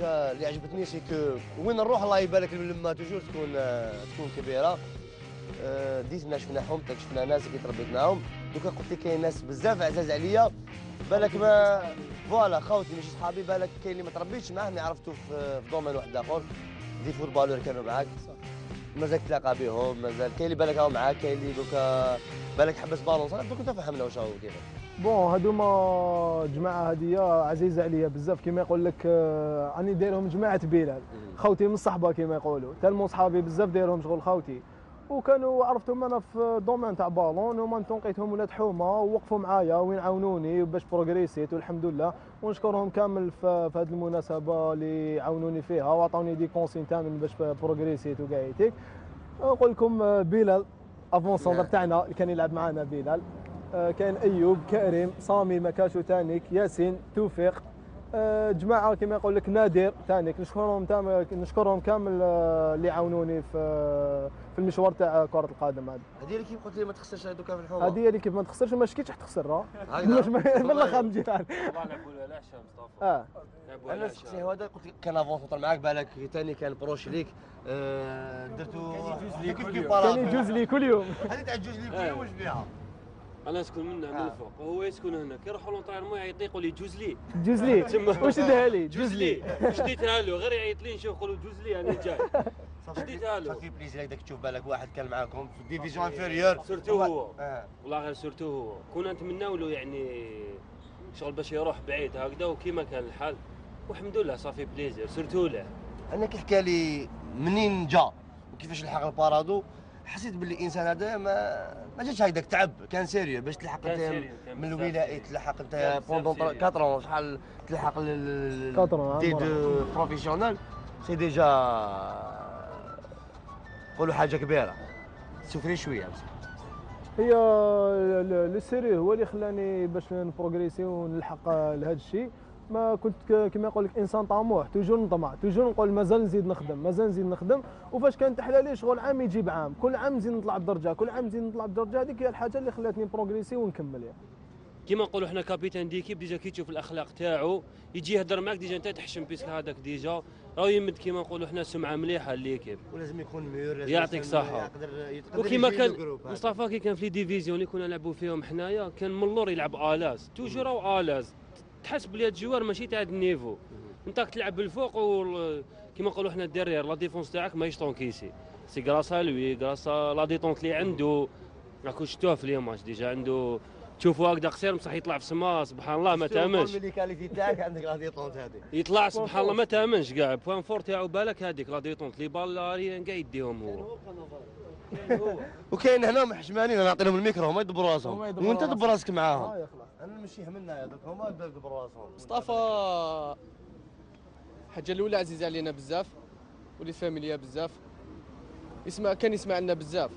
حاجه اللي عجبتني سي كو وين نروح الله يبارك لما توجور تكون كبيره. ديتنا شفناهم شفنا ناس اللي تربيت معاهم. دوكا قلت لي كاين ناس بزاف عزاز عليا بالك ما فوالا خوتي ماشي صحابي، بالك كاين اللي ما تربيتش معاه مي عرفتو في دومين واحد اخر. دي فوتبالور كانوا معاك مازال تلاقى بهم، مازال كاين اللي بالك راهو معاك، كاين اللي دوكا بالك حبس بالون صغير دوكا تفهمنا واش راهو كيفاش. بون هادوما الجماعه هادية عزيزه عليا بزاف كيما يقول لك راني دايرهم جماعه بلال خوتي من الصحبه كيما يقولوا تالمو صحابي بزاف دايرهم شغل خوتي وكانوا عرفتهم انا في دومين تاع بالون وما لقيتهم ولاد حومه ووقفوا معايا وين عاونوني باش بروغريسيت والحمد لله ونشكرهم كامل في هذه المناسبه اللي عاونوني فيها وعطوني دي كونسين تامن باش بروغريسيت وكاعيتيك. نقول لكم بلال افونسوندر تاعنا اللي كان يلعب معنا بلال، كاين ايوب، كريم، صامي، مكاشو تانيك، ياسين، توفيق، جماعه كما يقول لك نادر تانيك. نشكرهم كامل اللي عاونوني في المشوار تاع كره القدم. هذه اللي كيف قلت لي ما تخسرش هذوك في الحومه، هذه اللي كيف ما تخسرش ما شكيتش تخسرها من الاخر نجي والله نقولها لا عشا مصطفى. انا سقسيه هذا قلت لك كان افونس طلع معاك بالك ثاني كان بروش ليك درتو كان يجوز لي كل يوم هذه تاع يجوز لي كل يوم واش بها. انا اسكن منه من الفوق وهو يسكن هنا كي يروحوا لونطيرمون يعيط لي يقول لي جوز لي جوز لي واش ادها لي جوز لي واش ديتها له غير يعيط لي نشوف يقول له جوز لي انا جاي صافي ديتها له. صافي بليزير هكذاك تشوف بالك واحد كان معاكم في الديفيزيون انفيريور سورتو هو والله غير سورتو هو كنا نتمناو له يعني شغل باش يروح بعيد هكذا وكيما كان الحال والحمد لله صافي بليزير سورتو له. انا كي حكى لي منين جا وكيفاش لحق البارادو حسيت باللي الانسان هذا ما جاتش هكذاك تعب، كان سيريو باش تلحق من الولايه تلحق انت بوندون 4 شحال تلحق تي دو بروفيسيونيل سي ديجا نقولوا حاجه كبيره. سوفري شويه هي السيريو هو اللي خلاني باش نبروغريسي ونلحق لهذا الشيء. ما كنت كما يقول لك انسان طموح توجور نطمع توجور نقول مازال نزيد نخدم مازال نزيد نخدم وفاش كان تحلالي شغل عام يجيب عام كل عام نزيد نطلع بدرجه كل عام نزيد نطلع بدرجه. هذيك هي الحاجه اللي خلاتني بروغريسي ونكمل يعني. كما نقولوا حنا كابيتان ديكيب ديجا كي تشوف الاخلاق تاعو يجي يهضر معك ديجا انت تحشم بيسك هذاك ديجا راه يمد كما نقولوا حنا سمعه مليحه ليكيب ولازم يكون ميور يعطيك صحه يقدر وكما كان مصطفى كي كان في لي ديفيزيون اللي كنا نلعبوا فيهم حنايا كان من اللور يلعب الاز توجور او الاز تحس بلي هاد الجوار ماشي تاع هاد النيفو انت تلعب بالفوق وكيما نقولوا حنا الدرير لا ديفونس تاعك ماهيش طونكيسي سي كراسا لوي كراسا لا ديتونك اللي عنده راكم شفتوه في لي ماتش ديجا عنده تشوفوا هكذا قصير بصح يطلع في سما سبحان الله ما تامنش الميكاليتي تاعك عندك لا ديتونك هذيك يطلع سبحان الله ما تامنش كاع بوان فور تاعو بالك هذيك لا ديتونك لي بالاريان كاع يديهم هو وكاين هنا محشمانين نعطيهم الميكرو هما يدبروا راسهم وانت دبر راسك معاهم. انا ماشي همنا هذوك هما دبروا راسهم. مصطفى الحاجه الاولى عزيزه علينا بزاف ولي فاميليا بزاف كان يسمع لنا بزاف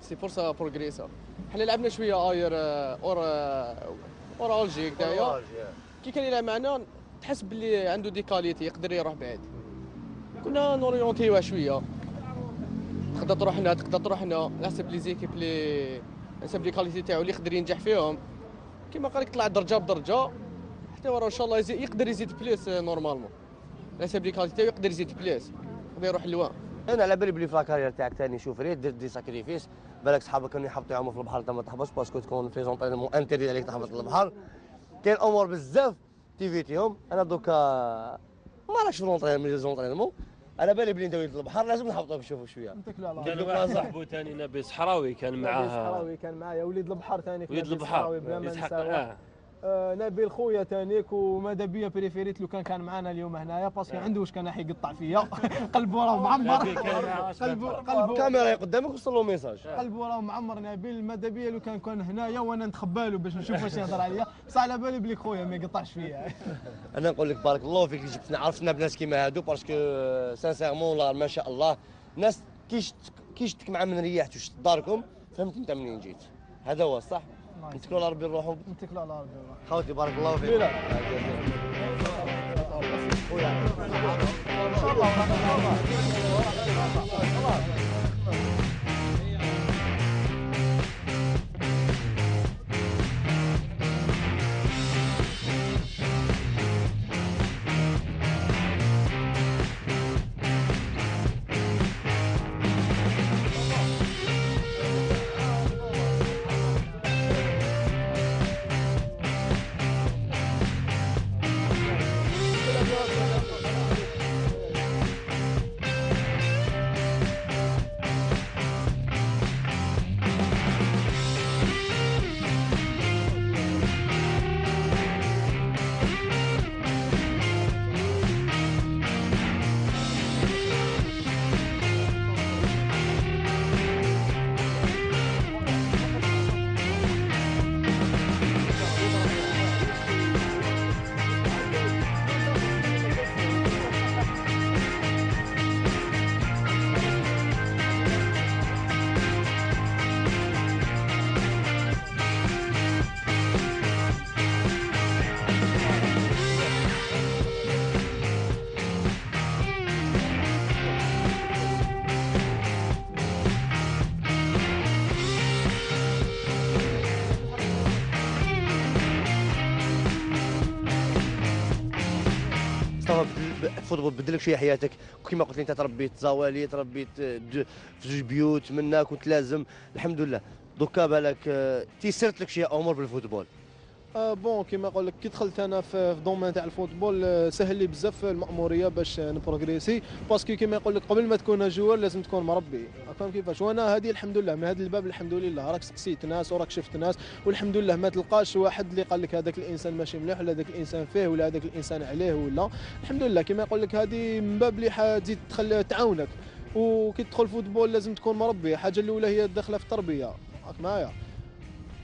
سي فرصه بروغريسا. حنا لعبنا شويه اير اور الجيك دايا كي كان يلعب معنا تحس باللي عنده دي كاليتي يقدر يروح بعيد كنا نوريونتيوه شويه تقدر تروح هنا على حسب لي زيكيب لي على حسب لي كاليتي تاعو اللي يقدر ينجح فيهم كيما قال لك طلع درجه بدرجه حتى وراه ان شاء الله يقدر يزيد بليس نورمالمون على حسب لي كاليتي تاعو يقدر يزيد بليس يقدر يروح للوان. انا على بالي بلي في لاكارير تاعك ثاني شوف ريت درت دي ساكريفيس بالك صحابك كانوا يحبطوا في البحر انت ما تحبطش باسكو تكون في زونطينمون انتري عليك تحبط للبحر كاين امور بزاف تيفيتيهم. انا دوكا ما راكش في زونطينمون على بالي بلي ندوي للبحر لازم نحبطوا نشوفوا شويه. قال واحد صاحبو ثاني نبي صحراوي كان معاه وليد البحر ثاني وليد البحر بلا ما نساوه نبيل خويا ثانيك وماذا بيا بريفيريت لو كان معنا اليوم هنايا باسكو عنده واش كان راح يقطع فيا قلبو راه معمر قلبو الكاميرا قدامك وصل له ميساج قلبو راه معمر. نبيل ماذا بيا لو كان هنايا وانا نتخبى له باش نشوف واش يهضر عليا بصح على بالي بلي خويا ما يقطعش فيا. انا نقول لك بارك الله فيك اللي جبتنا عرفتنا بناس كيما هادو باسكو سانسيرمون ما شاء الله ناس كي شتك مع من ريحت وشت داركم فهمت انت منين جيت هذا هو الصح. نتكلوا على ربي نروحوا نتكلوا على ربي خوتي بارك الله فيك. ان شاء الله الفوتبول بدل لك شويه حياتك. كما قلت لي انت تربيت زوالي، تربيت في جوج بيوت، منا كنت لازم الحمد لله. دوكا بالك تيسرت لك شويه امور بالفوتبول. بون كيما نقول لك كي دخلت انا في الدومين تاع الفوتبول سهل لي بزاف المأموريه باش نبروغريسي، باسكو كيما نقول لك قبل ما تكون جوار لازم تكون مربي، فاهم كيفاش؟ وانا هذه الحمد لله من هذا الباب الحمد لله راك سقسيت ناس وراك شفت ناس، والحمد لله ما تلقاش واحد اللي قال لك هذاك الانسان ماشي مليح ولا هذاك الانسان فيه ولا هذاك الانسان عليه ولا، الحمد لله كيما نقول لك هذه من باب اللي تزيد تعاونك. وكي تدخل الفوتبول لازم تكون مربي، الحاجه الاولى هي الدخله في التربيه، راك معايا؟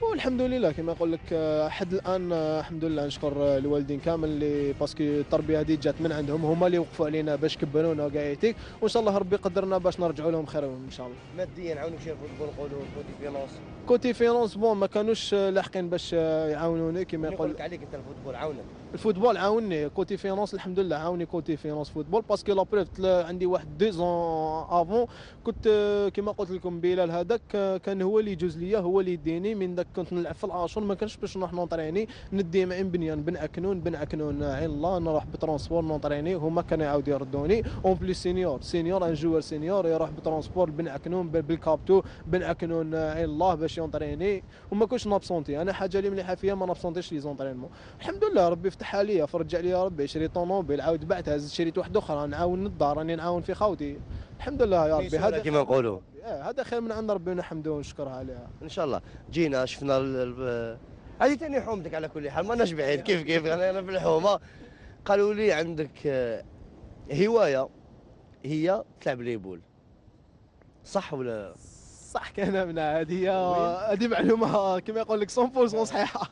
والحمد لله كما نقول لك حد الان الحمد لله نشكر الوالدين كامل اللي باسكو التربيه هذه جات من عندهم، هما اللي وقفوا علينا باش كبرونا وكاعيتيك، وان شاء الله ربي قدرنا باش نرجعوا لهم خير ان شاء الله. ماديا عاونوك شي الفوتبول نقولوا كوتي فينونس؟ كوتي فينونس بون ما كانوش لاحقين باش يعاونوني كما يقول لك. عليك انت الفوتبول عاونك؟ الفوتبول عاوني كوتي فينونس الحمد لله، عاوني كوتي فينونس فوتبول باسكو لا بروف عندي واحد دي زون افون كنت كما قلت لكم بلال هذاك كان هو اللي يجوز ليا هو اللي يديني من داك، كنت نلعب في العاشور ما كانش باش نروح نونطريني ندي مع بنيان بن عكنون عين الله نروح بترونسبور نونطريني، هما كانوا يعاودوا يردوني اون بلي سينيور ان جوار سينيور يروح بترونسبور بن عكنون بالكابتو بن عكنون عين الله باش يونطريني وما كنتش نابسونتي. انا حاجه اللي مليحه فيها ما نابسونتيش لي زونطرينمون، الحمد لله ربي فتح عليا فرج عليا ربي، شريت طونوبيل عاود بعتها زدت شريت واحد اخرى، نعاون الدار راني نعاون في خوتي الحمد لله يا ربي. هذا كيما نقولوا هذا خير من عند ربي ونحمده ونشكره عليها ان شاء الله. جينا شفنا هذه ثاني حومتك على كل حال، ماناش بعيد كيف انا في الحومه. قالوا لي عندك هوايه هي تلعب ليبول، صح ولا؟ صح كان منها هذه معلومه كما يقول لك 100% صحيحه.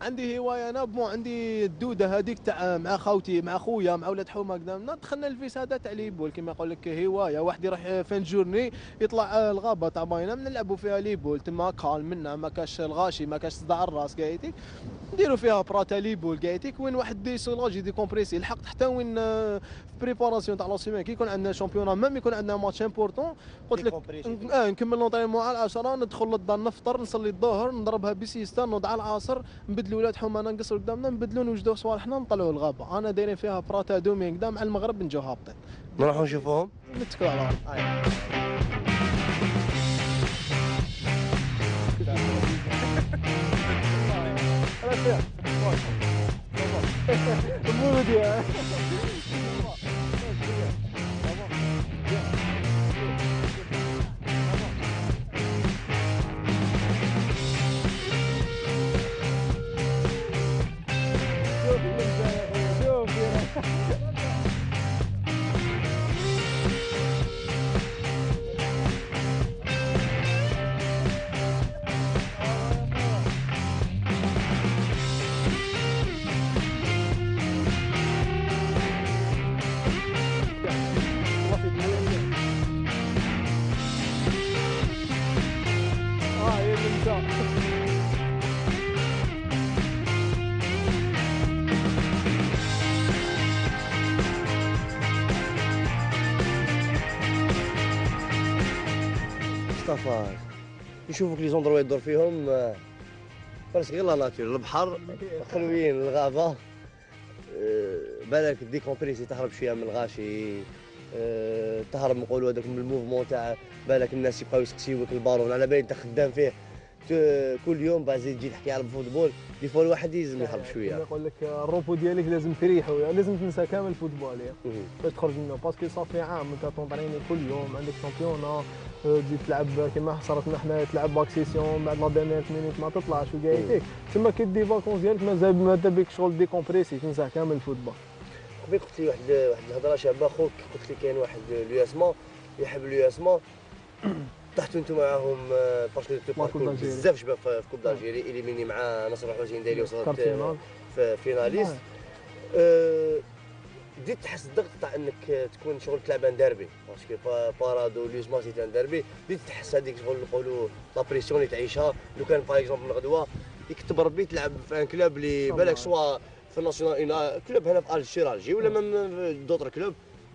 عندي هوايه انا بون، عندي الدوده هذيك تاع مع خوتي مع خويا مع ولاد حومه قدامنا دخلنا الفيس هذا تاع ليبول كما يقول لك هوايه، واحد يروح فين جورني يطلع الغابه تاع باينه نلعبوا فيها ليبول، تما كالم منا ما كاش الغاشي ما كاش صداع الراس كايتيك، نديروا فيها براتا ليبول كايتيك وين واحد دي سولوجي دي كومبريسي الحق حتى وين في بريباراسيون تاع لوسيمين كي يكون عندنا شامبيون ميم يكون عندنا ماتش امبورطون قلت لك نكمل لونطريمون على 10 ندخل للدار نفطر نصلي الظهر نضربها بسيستا نوضع العصر نبدلوا ولاد حومه نقصروا قدامنا نبدلوا نوجدوا صوالحنا نطلعوا الغابه، انا دايرين فيها براتا دومين قدام على المغرب نجوا هابطين نروحوا نشوفوهم نتكلوا على مصطفى يشوفوك لي زوندروا يدور فيهم برسك غير لا ناتور البحر خلويين الغابه، بالك ديكومبريسي تهرب شويه من الغاشي، تهرب نقولوا هذاك من الموفمون تاع بالك الناس يبقاو يسقسيوك البارون على بالي انت خدام فيه كل يوم بازي تجي تحكي على الفوتبول، دي فوا الواحد لازم يهرب شويه. نقول لك الروبو ديالك لازم تريحو، لازم تنسى كامل الفوتبول باش تخرج منه، باسكو صافي عام انت تونطريني كل يوم عندك شامبيون تجي تلعب كما حصرتنا حنا تلعب باكسيسيون بعد لا ديرنيير مينيت ما تطلعش وكايتيك، تما كي دي فاكونس ديالك مازال بك شغل ديكومبريسي تنسى كامل الفوتبول. قبل قلت لي واحد الهضره شابه خوك، قلت لي كاين واحد ياسماء يحب ياسماء طحتوا انتم معاهم باسكو تباركوا بزاف شباب في كوب دالجيري اللي مني مع نصر الحوسين دايري وصلت في فيناليست، بديت تحس الضغط تاع انك تكون شغل تلعب ان ديربي باسكو بارادو ليزما سيتي ان ديربي، بديت تحس هذيك شغل نقولوا لا بريسيون اللي تعيشها لو كان باغ اكزومبل غدوه يكتب ربي تلعب في ان كلوب اللي بالك سوا في الناسيونال كلوب هنا في الجيري ولا من دوطر كلوب،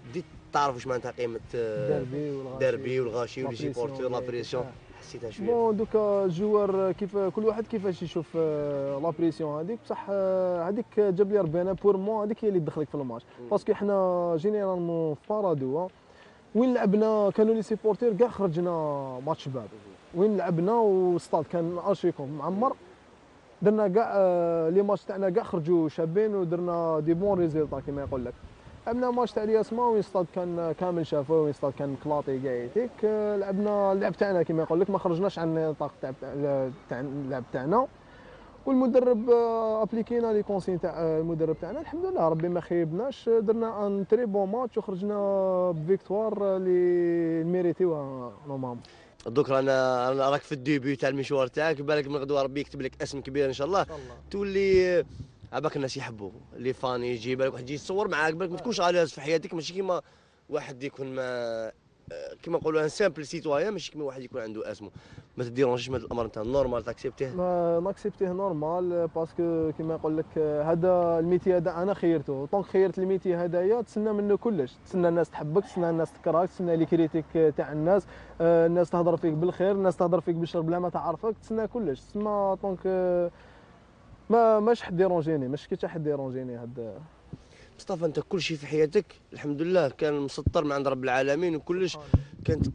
بديت تعرف واش معناتها قيمه الدربي والغاشي ولي جيبورتي لابريسيون حسيتها شويه؟ بون دوكا الجوار كيف كل واحد كيفاش يشوف لابريسيون هذيك، بصح هذيك جاب لي ربي بور مون، هذيك هي اللي دخلك في الماتش باسكو حنا جينيرالمون في بارادو وين لعبنا كانوا لي سيبورتير كاع خرجنا ماتش باب، وين لعبنا والستاد كان ارشيكوم معمر، درنا كاع لي ماتش تاعنا كاع خرجوا شابين ودرنا دي بون ريزلتا كيما يقول لك. لعبنا ماتش تاع ياسماء وين الستاد كان كامل شافوه، وين الستاد كان كلاطي كاع يديك، لعبنا اللعب تاعنا كيما يقول لك، ما خرجناش عن النطاق تاع اللعب تاعنا، والمدرب ابليكينا لي كونسين تاع المدرب تاعنا، الحمد لله ربي ما خيبناش، درنا ان تري بون ماتش وخرجنا بفيكتوار اللي ميريتيوها نورمالمون. دوك رانا راك في الديبي تاع المشوار تاعك، بالك من غدوه ربي يكتب لك اسم كبير ان شاء الله، تولي عباك الناس يحبوك، لي فان يجي بالك واحد يجي يتصور معاك، بالك ما تكونش اليز في حياتك، ماشي كيما واحد يكون ما كيما نقولوا ان سامبل سيتوايان، ماشي كيما واحد يكون عنده اسمه، ما تديرونجيش من الامر نتاع نورمال تاكسبتيه. ناكسبتيه نورمال باسكو كيما نقول لك هذا الميتي هذا انا خيرته، طونك خيرت الميتي هذايا تسنى منه كلش، تسنى الناس تحبك، تسنى الناس تكرهك، تسنى لي كريتيك تاع الناس، الناس تهضر فيك بالخير، الناس تهضر فيك بالشر بلا ما تعرفك، تسنى كلش، تسمى طونك ماش حد ديرونجيني، ماش كي تا حد ديرونجيني. هذا مصطفى انت كل شيء في حياتك الحمد لله كان مسطر من عند رب العالمين، وكلش كانت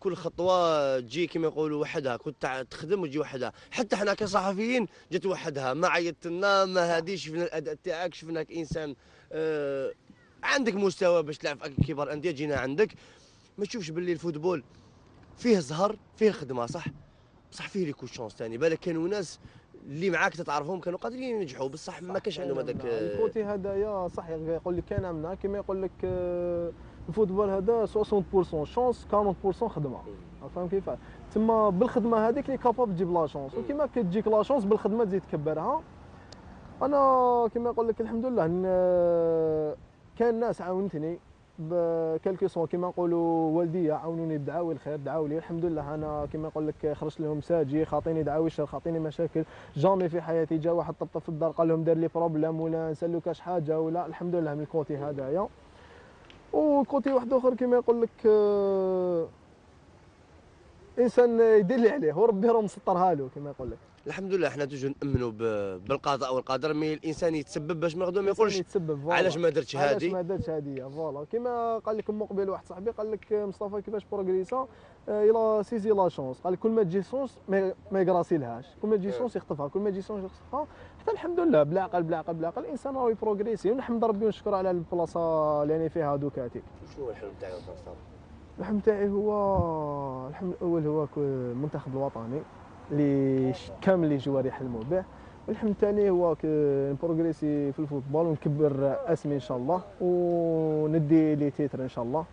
كل خطوه تجي كما يقولوا وحدها، كنت تخدم وتجي وحدها، حتى حنا كصحفيين جات وحدها، ما عيطت لنا ما هادي، شفنا الاداء تاعك، شفناك انسان عندك مستوى باش تلعب في كبار الانديه، جينا عندك ما تشوفش باللي الفوتبول فيه زهر فيه خدمه صح، بصح فيه لي كو شونس ثاني، بالك كانوا ناس اللي معاك تتعرفهم كانوا قادرين ينجحوا، بصح ما كانش عندهم هذاك الكوتي هذايا صح، يقول لك كان عندنا كيما يقول لك الفوتبول هذا 60% شونس 40% خدمه، فاهم كيف؟ تما بالخدمه هذيك اللي كاباب تجيب لا شونس، وكيما كتجيك لا شونس بالخدمه تزيد تكبرها. انا كيما يقول لك الحمد لله كان ناس عاونتني بكالكو سون كيما نقولوا، والديا عاونوني بدعاوي الخير، دعاو لي الحمد لله، انا كيما نقول لك خرجت لهم ساجي، خاطيني دعاوي الشر، خاطيني مشاكل، جامي في حياتي جا واحد طبطب في الدار قال لهم دار لي بروبليم ولا نسلوك اش حاجه ولا، الحمد لله من الكوتي هذايا. وكوتي واحد اخر كيما يقول لك انسان يدير لي عليه وربي راه مسطرها له كيما يقول لك. الحمد لله احنا توجو نامنوا بالقضاء والقدر، مي الانسان يتسبب باش ما غدو ما يقولش علاش ما درتش هذه، علاش ما درتش هذه فوالا. كيما قال لك مقبل واحد صاحبي قال لك مصطفى كيفاش بروغريسا، الا سيزي لا شونس، قال لك كل ما تجي شونس ما يكراسيلهاش، كل ما تجي شونس يخطفها، كل ما تجي شونس يخطفها، حتى الحمد لله بالعقل بالعقل بالعقل الانسان راه يبروغريسي، ونحمد ربي ونشكر على البلاصه اللي انا فيها دوكا. شنو هو الحلم تاعك مصطفى؟ الحلم تاعي هو الحلم الاول هو المنتخب الوطني اللي كامل اللي جواري يحلموا به، والحلم الثاني هو نبروغريسي في الفوتبول ونكبر اسمي ان شاء الله وندي لي تيتر ان شاء الله،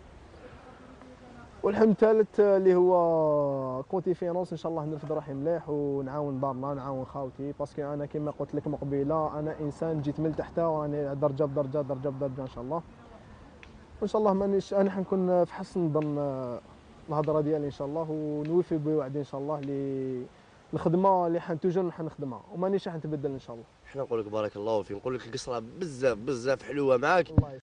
والحلم الثالث اللي هو كوتي فينونس ان شاء الله نرفد روحي مليح ونعاون دارنا نعاون خاوتي، باسكو انا كما قلت لك مقبله انا انسان جيت من تحتها وراني درجه بدرجه درجه بدرجه ان شاء الله، وان شاء الله مانيش انا حنكون في حسن ظن الهضره ديالي ان شاء الله، ونوفي بوعدي ان شاء الله لي الخدمه اللي حنتوجر حنخدمها ومانيش حنتبدل ان شاء الله. حنا نقول لك بارك الله فيك، نقول لك القصره بزاف بزاف حلوه معاك.